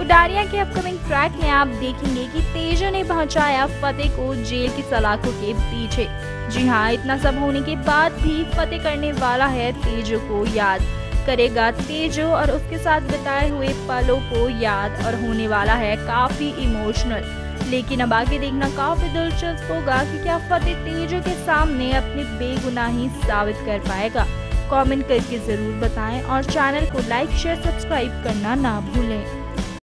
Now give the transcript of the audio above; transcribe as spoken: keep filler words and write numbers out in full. उदारिया के upcoming track में आप देखेंगे कि तेजो ने पहुंचाया फतेह को जेल की सलाखों के पीछे। जी हाँ, इतना सब होने के बाद भी फतेह करने वाला है तेजो को याद, करेगा तेजो और उसके साथ बिताए हुए पलों को याद, और होने वाला है काफी इमोशनल। लेकिन अब आगे देखना काफी दिलचस्प होगा कि क्या फतेह तेजो के सामने अपनी बेगुनाही साबित कर पाएगा। कमेंट करके जरूर बताएं और चैनल को लाइक शेयर सब्सक्राइब करना ना भूलें।